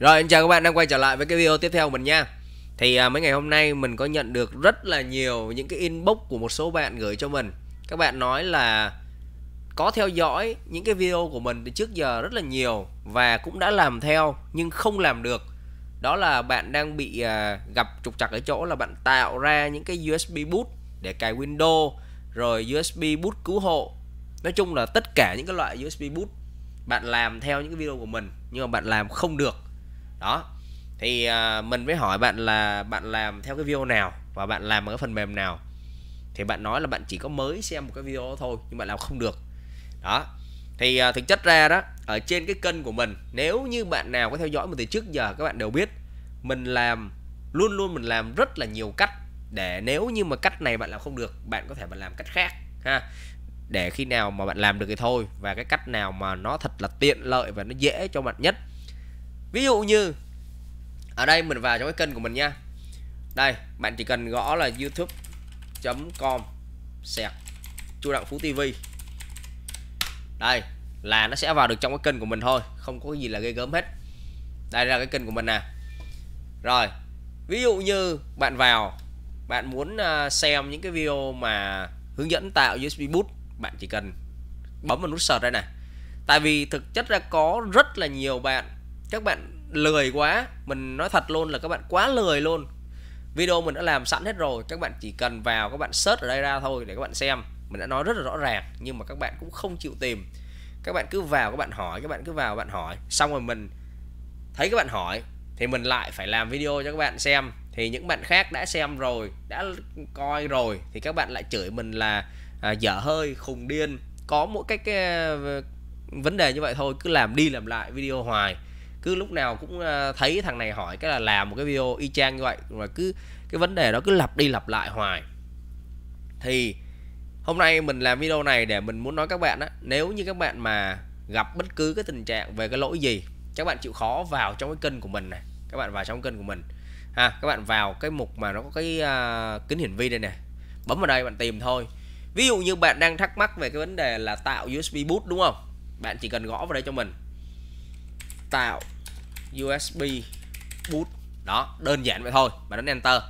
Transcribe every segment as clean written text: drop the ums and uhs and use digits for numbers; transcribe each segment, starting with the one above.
Rồi, chào các bạn đang quay trở lại với cái video tiếp theo của mình nha. Thì mấy ngày hôm nay mình có nhận được rất là nhiều những cái inbox của một số bạn gửi cho mình. Các bạn nói là có theo dõi những cái video của mình từ trước giờ rất là nhiều và cũng đã làm theo nhưng không làm được. Đó là bạn đang bị gặp trục trặc ở chỗ là bạn tạo ra những cái USB boot để cài Windows, rồi USB boot cứu hộ. Nói chung là tất cả những cái loại USB boot bạn làm theo những cái video của mình nhưng mà bạn làm không được. Đó, thì mình mới hỏi bạn là bạn làm theo cái video nào và bạn làm bằng cái phần mềm nào. Thì bạn nói là bạn chỉ có mới xem một cái video đó thôi nhưng bạn làm không được. Đó, thì thực chất ra đó, ở trên cái kênh của mình, nếu như bạn nào có theo dõi mình từ trước giờ các bạn đều biết, mình làm luôn làm rất là nhiều cách để nếu như mà cách này bạn làm không được, bạn có thể bạn làm cách khác ha. Để khi nào mà bạn làm được thì thôi, và cái cách nào mà nó thật là tiện lợi và nó dễ cho bạn nhất. Ví dụ như ở đây mình vào trong cái kênh của mình nha. Đây, bạn chỉ cần gõ là youtube.com/Chu Đặng Phú TV. Đây, là nó sẽ vào được trong cái kênh của mình thôi, không có gì là ghê gớm hết. Đây là cái kênh của mình nè. Rồi, ví dụ như bạn vào, bạn muốn xem những cái video mà hướng dẫn tạo USB boot, bạn chỉ cần bấm vào nút search đây này. Tại vì thực chất ra có rất là nhiều bạn, các bạn lười quá, mình nói thật luôn là các bạn quá lười luôn. Video mình đã làm sẵn hết rồi, các bạn chỉ cần vào các bạn search ở đây ra thôi để các bạn xem. Mình đã nói rất là rõ ràng nhưng mà các bạn cũng không chịu tìm. Các bạn cứ vào các bạn hỏi, các bạn cứ vào bạn hỏi, xong rồi mình thấy các bạn hỏi thì mình lại phải làm video cho các bạn xem. Thì những bạn khác đã xem rồi, đã coi rồi thì các bạn lại chửi mình là dở hơi, khùng điên. Có mỗi cái vấn đề như vậy thôi, cứ làm đi làm lại video hoài. Cứ lúc nào cũng thấy thằng này hỏi cái là làm một cái video y chang như vậy, và cứ cái vấn đề đó cứ lặp đi lặp lại hoài. Thì hôm nay mình làm video này để mình muốn nói các bạn á, nếu như các bạn mà gặp bất cứ cái tình trạng về cái lỗi gì, các bạn chịu khó vào trong cái kênh của mình này, các bạn vào trong kênh của mình ha, các bạn vào cái mục mà nó có cái kính hiển vi đây nè, bấm vào đây bạn tìm thôi. Ví dụ như bạn đang thắc mắc về cái vấn đề là tạo USB boot đúng không? Bạn chỉ cần gõ vào đây cho mình, tạo USB boot. Đó, đơn giản vậy thôi, bạn đánh enter.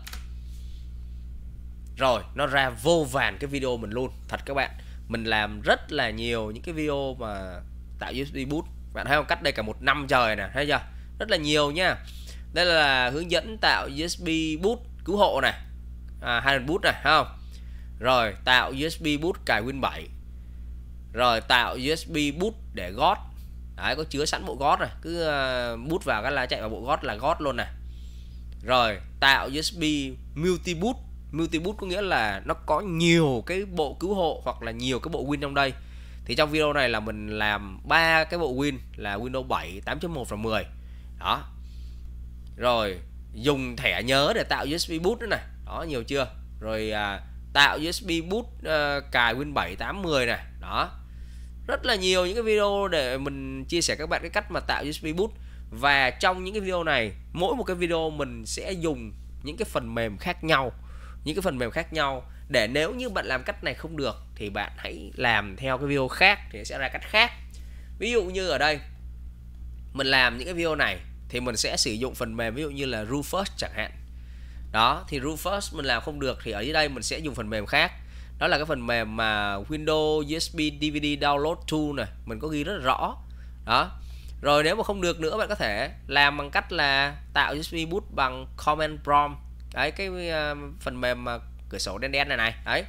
Rồi, nó ra vô vàn cái video mình luôn. Thật các bạn, mình làm rất là nhiều những cái video mà tạo USB boot. Bạn thấy không, cách đây cả một năm trời nè, thấy chưa? Rất là nhiều nha. Đây là hướng dẫn tạo USB boot cứu hộ này, hidden boot này, thấy không? Rồi, tạo USB boot cài Win 7. Rồi, tạo USB boot để gót. Đấy, có chứa sẵn bộ gót này, cứ boot vào cái là chạy vào bộ gót là gót luôn này. Rồi, tạo USB multi-boot. Multi-boot có nghĩa là nó có nhiều cái bộ cứu hộ hoặc là nhiều cái bộ Win trong đây. Thì trong video này là mình làm 3 cái bộ Win là Windows 7, 8.1 và 10. Đó. Rồi, dùng thẻ nhớ để tạo USB boot nữa này. Đó, nhiều chưa? Rồi tạo USB boot cài Win 7, 8, 10 này. Đó. Rất là nhiều những cái video để mình chia sẻ các bạn cái cách mà tạo USB boot. Và trong những cái video này, mỗi một cái video mình sẽ dùng những cái phần mềm khác nhau, những cái phần mềm khác nhau, để nếu như bạn làm cách này không được thì bạn hãy làm theo cái video khác thì sẽ ra cách khác. Ví dụ như ở đây mình làm những cái video này thì mình sẽ sử dụng phần mềm ví dụ như là Rufus chẳng hạn. Đó, thì Rufus mình làm không được thì ở dưới đây mình sẽ dùng phần mềm khác. Đó là cái phần mềm mà Windows USB DVD Download Tool này, mình có ghi rất rõ. Đó. Rồi nếu mà không được nữa bạn có thể làm bằng cách là tạo USB boot bằng Command Prompt. Đấy, cái phần mềm mà cửa sổ đen đen này này. Đấy.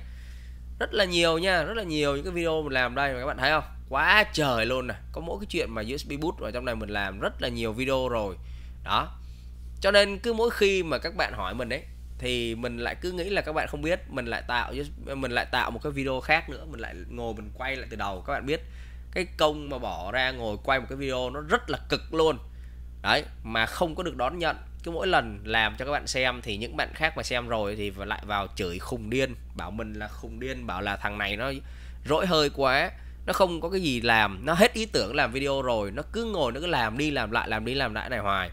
Rất là nhiều nha, rất là nhiều những cái video mình làm đây mà các bạn thấy không? Quá trời luôn này. Có mỗi cái chuyện mà USB boot ở trong này mình làm rất là nhiều video rồi. Đó. Cho nên cứ mỗi khi mà các bạn hỏi mình ấy thì mình lại cứ nghĩ là các bạn không biết, mình lại tạo một cái video khác nữa, mình lại ngồi mình quay lại từ đầu. Các bạn biết cái công mà bỏ ra ngồi quay một cái video nó rất là cực luôn. Đấy, mà không có được đón nhận. Cứ mỗi lần làm cho các bạn xem thì những bạn khác mà xem rồi thì lại vào chửi khùng điên, bảo mình là khùng điên, bảo là thằng này nó rỗi hơi quá, nó không có cái gì làm, nó hết ý tưởng làm video rồi, nó cứ ngồi nó cứ làm đi làm lại này hoài.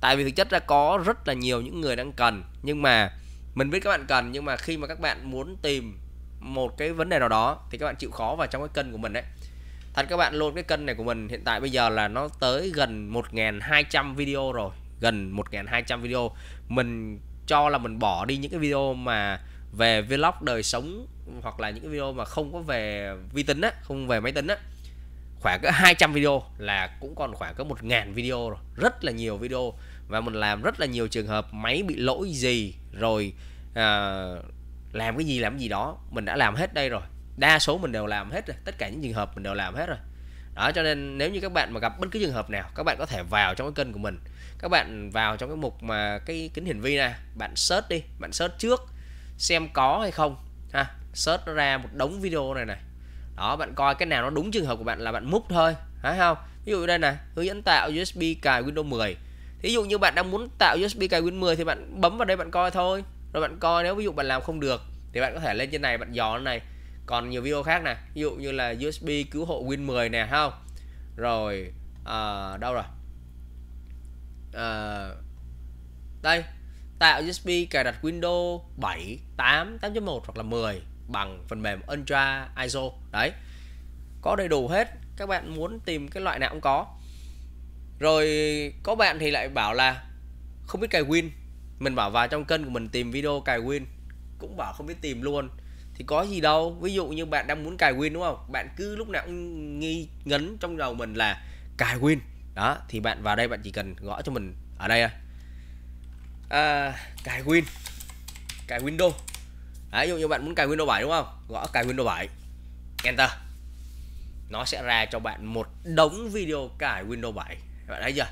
Tại vì thực chất ra có rất là nhiều những người đang cần, nhưng mà mình biết các bạn cần, nhưng mà khi mà các bạn muốn tìm một cái vấn đề nào đó thì các bạn chịu khó vào trong cái kênh của mình đấy. Thật các bạn luôn, cái kênh này của mình hiện tại bây giờ là nó tới gần 1.200 video rồi. Gần 1.200 video. Mình cho là mình bỏ đi những cái video mà về vlog đời sống, hoặc là những cái video mà không có về vi tính á, không về máy tính á. Khoảng cỡ 200 video là cũng còn khoảng cỡ 1.000 video rồi. Rất là nhiều video. Và mình làm rất là nhiều trường hợp máy bị lỗi gì, rồi làm cái gì đó. Mình đã làm hết đây rồi. Đa số mình đều làm hết rồi. Tất cả những trường hợp mình đều làm hết rồi. Đó, cho nên nếu như các bạn mà gặp bất cứ trường hợp nào, các bạn có thể vào trong cái kênh của mình. Các bạn vào trong cái mục mà cái kính hiển vi này, bạn search đi. Bạn search trước xem có hay không ha. Search nó ra một đống video này này. Đó, bạn coi cái nào nó đúng trường hợp của bạn là bạn múc thôi, phải không? Ví dụ đây này, hướng dẫn tạo USB cài Windows 10. Ví dụ như bạn đang muốn tạo USB cài Win 10 thì bạn bấm vào đây bạn coi thôi. Rồi bạn coi, nếu ví dụ bạn làm không được thì bạn có thể lên trên này bạn dò này. Còn nhiều video khác này, ví dụ như là USB cứu hộ Win 10 nè, không? Rồi đâu rồi? Đây, tạo USB cài đặt Windows 7, 8, 8.1 hoặc là 10 bằng phần mềm Ultra ISO. Đấy. Có đầy đủ hết, các bạn muốn tìm cái loại nào cũng có. Rồi có bạn thì lại bảo là không biết cài Win. Mình bảo vào trong kênh của mình tìm video cài Win, cũng bảo không biết tìm luôn. Thì có gì đâu. Ví dụ như bạn đang muốn cài Win đúng không? Bạn cứ lúc nào cũng nghi ngấn trong đầu mình là cài Win. Đó, thì bạn vào đây bạn chỉ cần gõ cho mình ở đây cài Win, cài Windows. Ví dụ như bạn muốn cài Windows 7 đúng không? Gõ cài Windows 7, Enter. Nó sẽ ra cho bạn một đống video cài Windows 7. Bạn thấy chưa?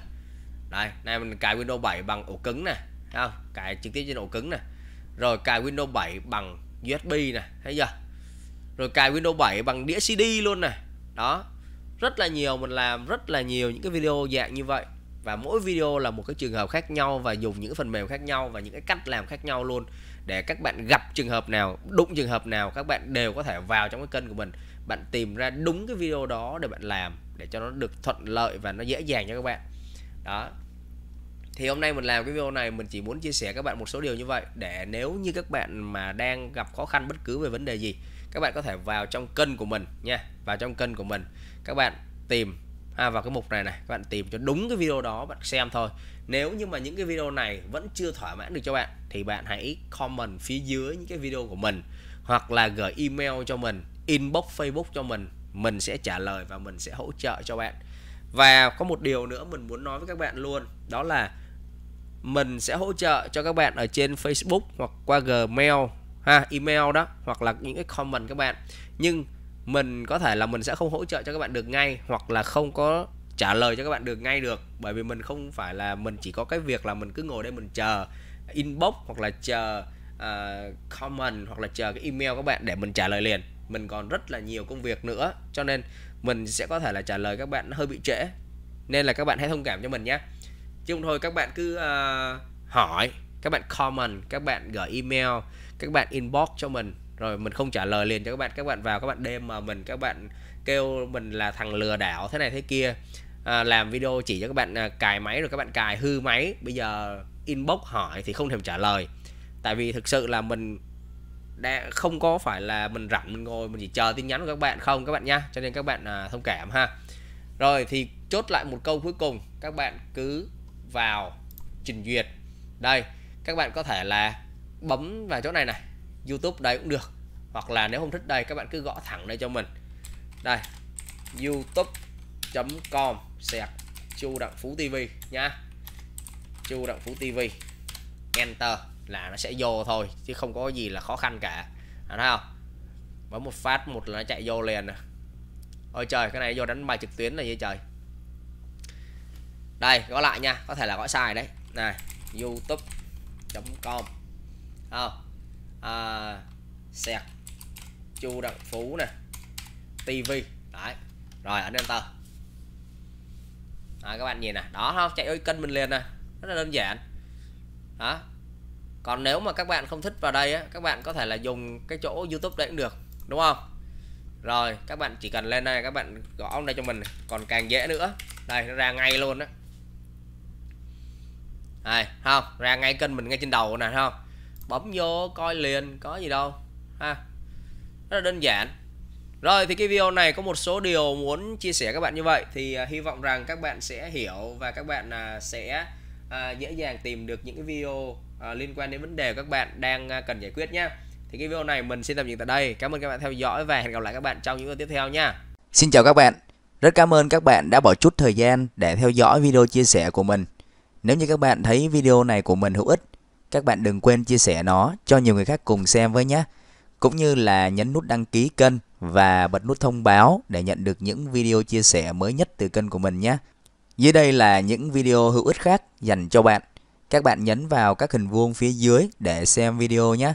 Đây, này mình cài Windows 7 bằng ổ cứng nè, thấy không? Cài trực tiếp trên ổ cứng nè. Rồi cài Windows 7 bằng USB nè, thấy chưa? Rồi cài Windows 7 bằng đĩa CD luôn nè. Đó. Rất là nhiều, mình làm rất là nhiều những cái video dạng như vậy. Và mỗi video là một cái trường hợp khác nhau, và dùng những phần mềm khác nhau và những cái cách làm khác nhau luôn. Để các bạn gặp trường hợp nào, đụng trường hợp nào, các bạn đều có thể vào trong cái kênh của mình. Bạn tìm ra đúng cái video đó để bạn làm, để cho nó được thuận lợi và nó dễ dàng cho các bạn. Đó. Thì hôm nay mình làm cái video này, mình chỉ muốn chia sẻ các bạn một số điều như vậy. Để nếu như các bạn mà đang gặp khó khăn bất cứ về vấn đề gì, các bạn có thể vào trong kênh của mình nha. Vào trong kênh của mình, các bạn tìm vào cái mục này này, các bạn tìm cho đúng cái video đó bạn xem thôi. Nếu như mà những cái video này vẫn chưa thỏa mãn được cho bạn, thì bạn hãy comment phía dưới những cái video của mình, hoặc là gửi email cho mình, inbox Facebook cho mình. Mình sẽ trả lời và mình sẽ hỗ trợ cho bạn. Và có một điều nữa mình muốn nói với các bạn luôn, đó là mình sẽ hỗ trợ cho các bạn ở trên Facebook hoặc qua Gmail email đó, hoặc là những cái comment các bạn. Nhưng mình có thể là mình sẽ không hỗ trợ cho các bạn được ngay, hoặc là không có trả lời cho các bạn được ngay được. Bởi vì mình không phải là mình chỉ có cái việc là mình cứ ngồi đây mình chờ inbox hoặc là chờ comment hoặc là chờ cái email các bạn để mình trả lời liền. Mình còn rất là nhiều công việc nữa, cho nên mình sẽ có thể là trả lời các bạn hơi bị trễ. Nên là các bạn hãy thông cảm cho mình nhé. Chứ không thôi các bạn cứ hỏi, các bạn comment, các bạn gửi email, các bạn inbox cho mình, rồi mình không trả lời liền cho các bạn. Các bạn vào các bạn DM mình, các bạn kêu mình là thằng lừa đảo thế này thế kia, làm video chỉ cho các bạn cài máy rồi các bạn cài hư máy. Bây giờ inbox hỏi thì không thèm trả lời. Tại vì thực sự là mình đã không có phải là mình rảnh mình ngồi mình chỉ chờ tin nhắn của các bạn không các bạn nhá. Cho nên các bạn thông cảm ha. Rồi thì chốt lại một câu cuối cùng, các bạn cứ vào trình duyệt. Đây, các bạn có thể là bấm vào chỗ này này, YouTube đây cũng được, hoặc là nếu không thích đây các bạn cứ gõ thẳng đây cho mình. Đây, youtube.com/Chu Đặng Phú TV nha. Chu Đặng Phú TV, Enter là nó sẽ vô thôi, chứ không có gì là khó khăn cả. Thấy không? Bấm một phát một là nó chạy vô liền nè. Ôi trời, cái này vô đánh bài trực tuyến là gì trời. Đây, gõ lại nha, có thể là gõ sai đấy. Này, youtube.com Chu Đặng Phú nè TV. Đấy. Rồi ấn Enter. Các bạn nhìn nè, đó không? Chạy ơi kênh mình liền nè. Rất là đơn giản. Đó. Còn nếu mà các bạn không thích vào đây á, các bạn có thể là dùng cái chỗ YouTube đấy cũng được, đúng không? Rồi các bạn chỉ cần lên đây các bạn gõ ông đây cho mình, còn càng dễ nữa. Đây nó ra ngay luôn đó. Đây, không? Ra ngay kênh mình ngay trên đầu nè, không? Bấm vô coi liền, có gì đâu ha. Rất là đơn giản. Rồi thì cái video này có một số điều muốn chia sẻ các bạn như vậy. Thì hy vọng rằng các bạn sẽ hiểu và các bạn sẽ dễ dàng tìm được những cái video liên quan đến vấn đề các bạn đang cần giải quyết nhé. Thì cái video này mình xin tạm dừng tại đây. Cảm ơn các bạn theo dõi và hẹn gặp lại các bạn trong những video tiếp theo nha. Xin chào các bạn. Rất cảm ơn các bạn đã bỏ chút thời gian để theo dõi video chia sẻ của mình. Nếu như các bạn thấy video này của mình hữu ích, các bạn đừng quên chia sẻ nó cho nhiều người khác cùng xem với nhé. Cũng như là nhấn nút đăng ký kênh và bật nút thông báo để nhận được những video chia sẻ mới nhất từ kênh của mình nhé. Dưới đây là những video hữu ích khác dành cho bạn. Các bạn nhấn vào các hình vuông phía dưới để xem video nhé.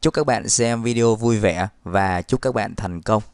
Chúc các bạn xem video vui vẻ và chúc các bạn thành công.